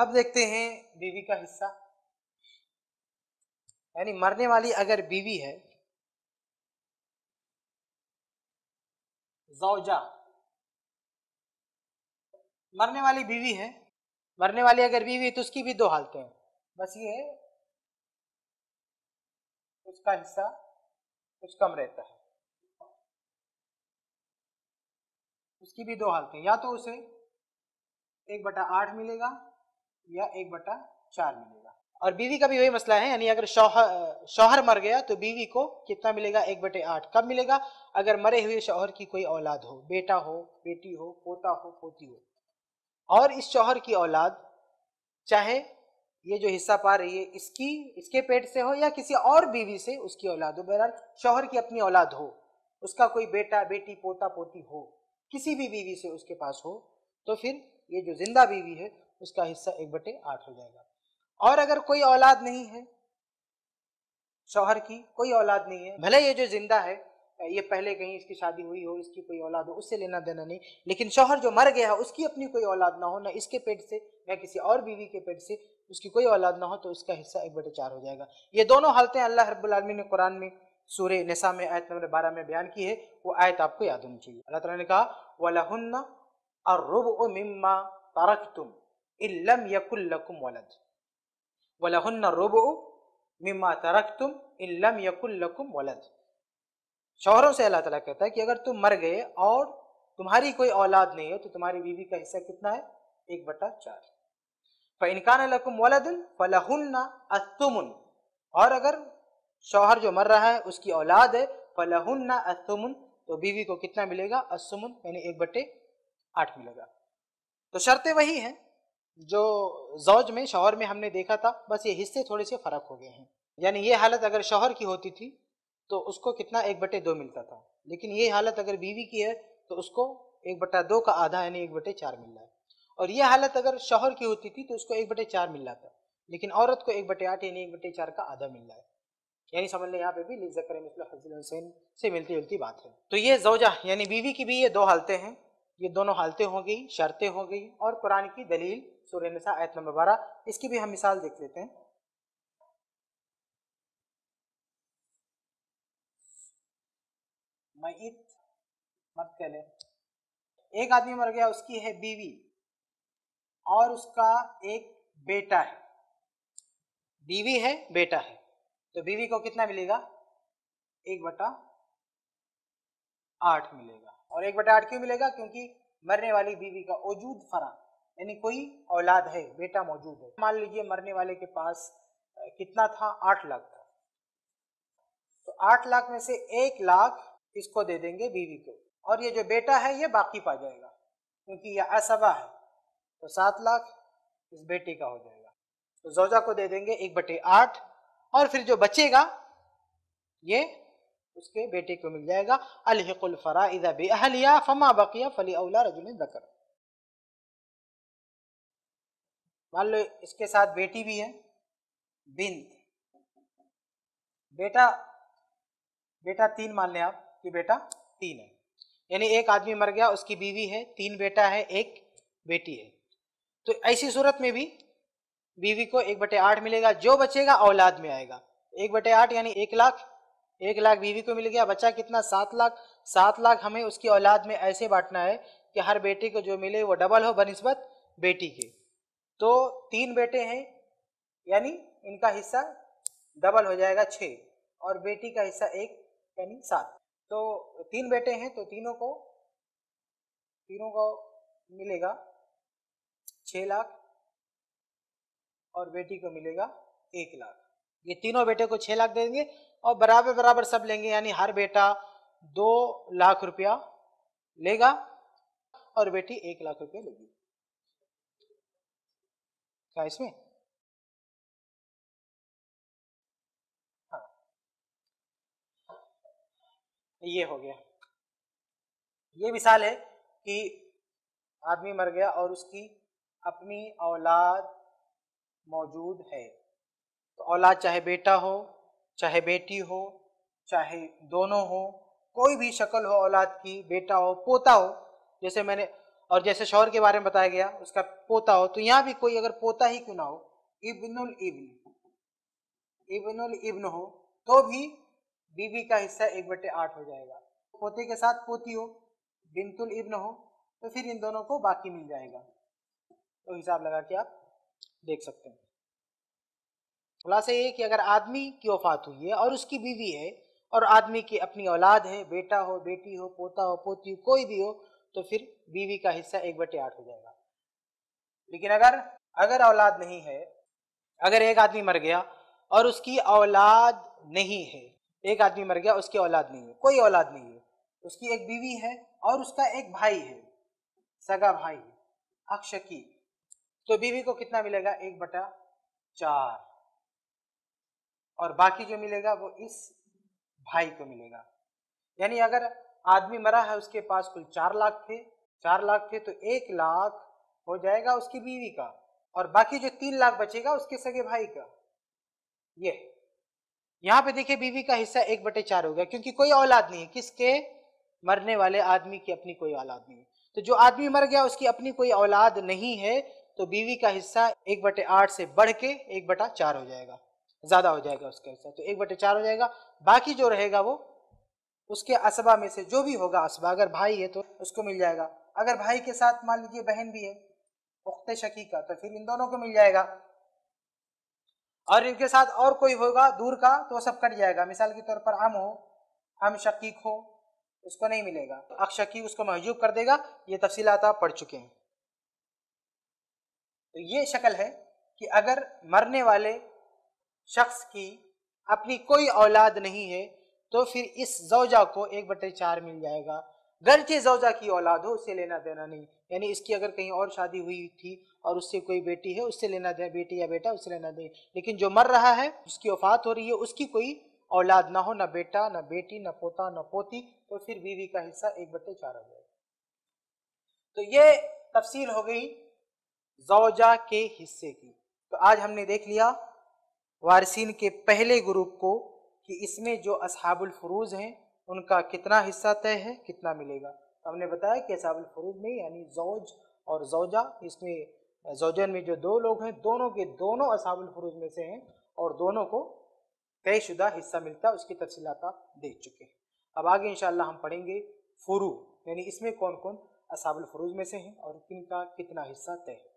अब देखते हैं बीवी का हिस्सा, यानी मरने वाली अगर बीवी है, ज़ौजा मरने वाली बीवी है, मरने वाली अगर बीवी है तो उसकी भी दो हालतें हैं। बस ये है उसका हिस्सा कुछ कम रहता है, उसकी भी दो हालतें, या तो उसे 1/8 मिलेगा या 1/4 मिलेगा। और बीवी का भी वही मसला है, यानी अगर शौहर मर गया तो बीवी को कितना मिलेगा, 1/8 कब मिलेगा अगर मरे हुए शौहर की कोई औलाद हो, बेटा हो, बेटी हो, पोता हो, पोती हो। और इस शौहर की औलाद चाहे ये जो हिस्सा पा रही है इसकी, इसके पेट से हो या किसी और बीवी से उसकी औलाद हो, बहरहाल शौहर की अपनी औलाद हो, उसका कोई बेटा बेटी पोता पोती हो, किसी भी बीवी से उसके पास हो, तो फिर ये जो जिंदा बीवी है उसका हिस्सा 1/8 हो जाएगा। और अगर कोई औलाद नहीं है, शौहर की कोई औलाद नहीं है, भले ये जो जिंदा है ये पहले कहीं इसकी शादी हुई हो, इसकी कोई औलाद हो, उससे लेना देना नहीं, लेकिन शौहर जो मर गया है उसकी अपनी कोई औलाद ना हो, ना इसके पेट से ना किसी और बीवी के पेट से उसकी कोई औलाद ना हो, तो उसका हिस्सा 1/4 हो जाएगा। ये दोनों हालतें अल्लाह रब्बुल आलमीन ने कुरान में सूरह निसा में आयत नंबर 12 में बयान की है, वो आयत आपको याद होनी चाहिए। अल्लाह ताला ने कहा वलहुन्ना अर्रुबु मिम्मा तरकतुम इल्लम यकुल लकुम वलद, वलहुन्ना अर्रुबु मिम्मा तरकतुम इल्लम यकुल लकुम वलद। शौहरों से अल्लाह ताला कहता है कि अगर तुम मर गए और तुम्हारी कोई औलाद नहीं हो तो तुम्हारी बीवी का हिस्सा कितना है, 1/4। फइनकान लकुम वलदुन फलहुन्ना अथमुन, और अगर शौहर जो मर रहा है उसकी औलाद है फलहुन्ना अथमुन, तो बीवी को कितना मिलेगा, असुमुन यानी 1/8 मिलेगा। तो शर्तें वही हैं जो जौज में शौहर में हमने देखा था, बस ये हिस्से थोड़े से फर्क हो गए हैं। यानी ये हालत अगर शौहर की होती थी तो उसको कितना 1/2 मिलता था, लेकिन ये हालत अगर बीवी की है तो उसको 1/2 का आधा यानी 1/4 मिल रहा है। और ये हालत अगर शौहर की होती थी तो उसको 1/4 मिल रहा था, लेकिन औरत को 1/8 यानी 1/4 का आधा मिल रहा है। यानी समझ लें यहाँ पे भी ज़कर मिस्ल हज़रत हुसैन से मिलती जुलती बात है। तो ये ज़ौजा यानी बीवी की भी ये दो हालतें हैं, ये दोनों हालतें हो गई, शर्तें हो गई। और कुरान की दलील सूरह निसा आयत नंबर 12, इसकी भी हम मिसाल देख लेते हैं। मयत मत कह ले, एक आदमी मर गया, उसकी है बीवी और उसका एक बेटा है, बीवी है बेटा है, तो बीवी को कितना मिलेगा, 1/8 मिलेगा। और 1/8 क्यों मिलेगा, क्योंकि मरने वाली बीवी का वजूद फरा यानी कोई औलाद है, बेटा मौजूद है। मान लीजिए मरने वाले के पास कितना था, 8 लाख था, तो 8 लाख में से 1 लाख इसको दे देंगे बीवी को, और ये जो बेटा है ये बाकी पा जाएगा क्योंकि यह असबा है, तो 7 लाख इस बेटे का हो जाएगा, तो ज़ौजा को दे देंगे 1/8, और फिर जो बचेगा ये उसके बेटे को मिल जाएगा। अलहिकुल फराइज़ बिअहलिहा फमा बकिया फली औला रजुलिन ज़कर। मान लो इसके साथ बेटी भी है, बिन्त, बेटा 3 मान लें आप कि बेटा 3 है, यानी एक आदमी मर गया, उसकी बीवी है, 3 बेटा है, 1 बेटी है, तो ऐसी सूरत में भी बीवी को 1/8 मिलेगा, जो बचेगा औलाद में आएगा। 1/8 यानी 1 लाख, 1 लाख बीवी को मिल गया, बचा कितना, 7 लाख। 7 लाख हमें उसकी औलाद में ऐसे बांटना है कि हर बेटे को जो मिले वो डबल हो बनिस्बत बेटी के। तो 3 बेटे हैं यानी इनका हिस्सा डबल हो जाएगा 6, और बेटी का हिस्सा 1 यानी 7। तो 3 बेटे हैं तो तीनों को मिलेगा 6 लाख और बेटी को मिलेगा 1 लाख। ये तीनों बेटे को 6 लाख देंगे और बराबर सब लेंगे, यानी हर बेटा 2 लाख रुपया लेगा और बेटी 1 लाख रुपया लेगी। क्या इसमें, हाँ ये हो गया। ये मिसाल है कि आदमी मर गया और उसकी अपनी औलाद मौजूद है, तो औलाद चाहे बेटा हो चाहे बेटी हो चाहे दोनों हो, कोई भी शक्ल हो औलाद की, बेटा हो पोता हो। जैसे मैंने और जैसे शौहर के बारे में बताया गया उसका पोता हो, तो यहाँ भी कोई अगर पोता ही क्यों ना हो, इब्नुल इब्न हो तो भी बीवी का हिस्सा 1/8 हो जाएगा। पोते के साथ पोती हो, बिंतुल इब्न हो, तो फिर इन दोनों को बाकी मिल जाएगा। तो हिसाब लगा के आप देख सकते हैं। खुलासा ये कि अगर आदमी की वफात हुई है और उसकी बीवी है और आदमी की अपनी औलाद है, बेटा हो, बेटी हो, पोता हो, पोती हो, कोई भी हो, तो फिर बीवी का हिस्सा 1/8 हो जाएगा। लेकिन अगर औलाद नहीं है, अगर एक आदमी मर गया और उसकी औलाद नहीं है, एक आदमी मर गया उसकी औलाद नहीं है, कोई औलाद नहीं है, उसकी एक बीवी है और उसका एक भाई है, सगा भाई है, अक्षकी, तो बीवी को कितना मिलेगा? 1/4। और बाकी जो मिलेगा वो इस भाई को मिलेगा। यानी अगर आदमी मरा है, उसके पास कुल 4 लाख थे, 4 लाख थे तो 1 लाख हो जाएगा उसकी बीवी का, और बाकी जो 3 लाख बचेगा उसके सगे भाई का। ये यहाँ पे देखिए बीवी का हिस्सा 1/4 हो गया, क्योंकि कोई औलाद नहीं है। किसके? मरने वाले आदमी की अपनी कोई औलाद नहीं है। तो जो आदमी मर गया उसकी अपनी कोई औलाद नहीं है, तो बीवी का हिस्सा 1/8 से बढ़ के 1/4 हो जाएगा, ज्यादा हो जाएगा उसका हिस्सा, तो 1/4 हो जाएगा। बाकी जो रहेगा वो उसके असबा में से जो भी होगा, असबा अगर भाई है तो उसको मिल जाएगा, अगर भाई के साथ मान लीजिए बहन भी है, उख्ते शकीका, तो फिर इन दोनों को मिल जाएगा। और इनके साथ और कोई होगा दूर का तो सब कट जाएगा। मिसाल के तौर पर हम हो, हम शकीक हो, उसको नहीं मिलेगा, तो अक्षकी उसको महजूब कर देगा। ये तफसीलात आप पढ़ चुके हैं। तो ये शक्ल है कि अगर मरने वाले शख्स की अपनी कोई औलाद नहीं है तो फिर इस जौजा को 1/4 मिल जाएगा, गरचे जौजा की औलाद हो, उससे लेना देना नहीं। यानी इसकी अगर कहीं और शादी हुई थी और उससे कोई बेटी है, उससे लेना देना, बेटी या बेटा, उससे लेना देना। लेकिन जो मर रहा है, उसकी वफात हो रही है, उसकी कोई औलाद ना हो, ना बेटा ना बेटी ना पोता ना पोती, तो फिर बीवी का हिस्सा 1/4 हो जाएगा। तो ये तफसील हो गई जौजा के हिस्से की। तो आज हमने देख लिया वारिसिन के पहले ग्रुप को कि इसमें जो असहाबुल फुरूज हैं उनका कितना हिस्सा तय है, कितना मिलेगा। तो हमने बताया कि असहाबुल फुरूज में यानी जौज और जौजा, इसमें जौजन में जो 2 लोग हैं दोनों के दोनों असहाबुल फुरूज में से हैं और दोनों को तयशुदा हिस्सा मिलता है। उसकी तफसीलात आप देख चुके हैं। अब आगे इंशाअल्लाह हम पढ़ेंगे फुरू, यानी इसमें कौन कौन असहाबुल फुरूज में से हैं और किनका कितना हिस्सा तय है।